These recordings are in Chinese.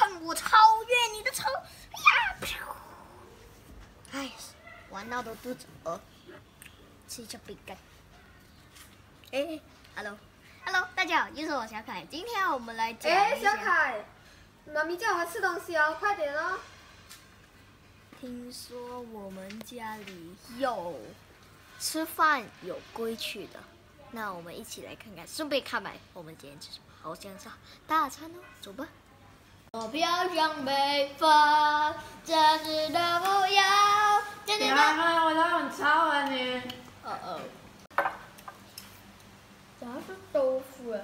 看我超越你的超，哎呀！哎呀，玩闹的肚子饿，吃一下饼干。哎 ，hello， 大家好，又是我小凯，今天我们来讲。哎，小凯，妈咪叫我吃东西哦，快点哦。听说我们家里有吃饭有规矩的，那我们一起来看看，顺便看看我们今天吃什么。 好像是大餐哦，走吧。我不要像北方，真是的不要。真的吗？我都很吵啊你。哦哦。怎么是豆腐啊？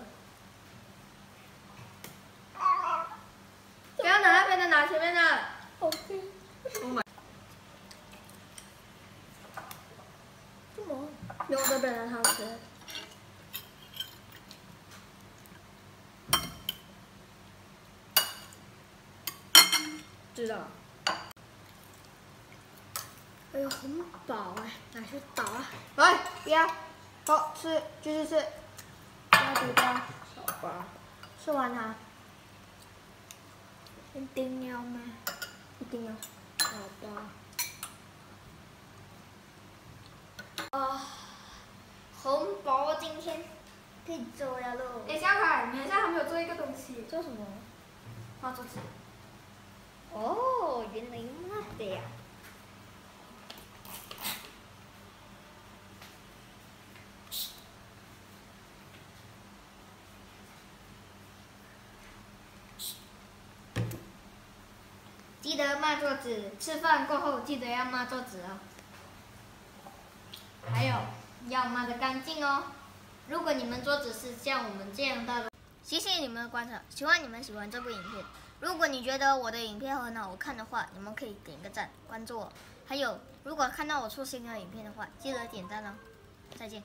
不要拿那边的，拿前面的。OK。我买。怎么？用这边的汤匙。 知道。哎呦，很饱哎，拿去倒啊！来，不要，好吃，继续吃。要多吧，少吧。吃完它。一定要吗？一定要。好吧。啊，很饱，今天可以走了喽。哎，小凯，你好像还没有做一个东西。做什么？画桌子。 哦，原来那样。记得抹桌子，吃饭过后记得要抹桌子哦。还有，要抹得干净哦。如果你们桌子是像我们这样大的，谢谢你们的观察，希望你们喜欢这部影片。 如果你觉得我的影片很好看的话，你们可以点个赞，关注我。还有，如果看到我出新的影片的话，记得点赞哦。再见。